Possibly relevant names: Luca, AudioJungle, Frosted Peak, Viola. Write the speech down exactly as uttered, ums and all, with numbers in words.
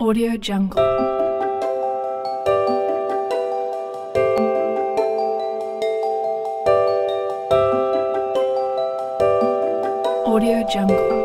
AudioJungle. AudioJungle.